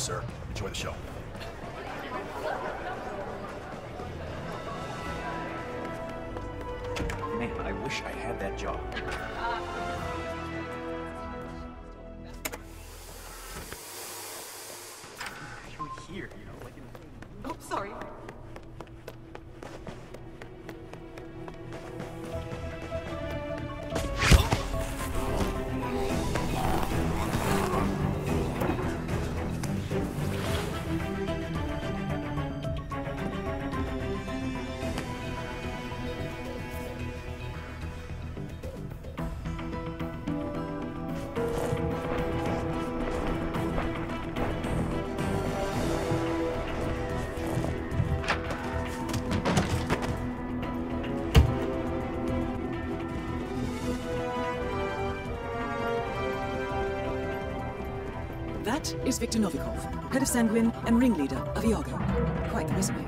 sir. Enjoy the show. Man, I wish I had that job. That is Viktor Novikov, head of Sanguine and ringleader of Yaga. Quite the resume.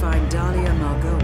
Find Dahlia Margot.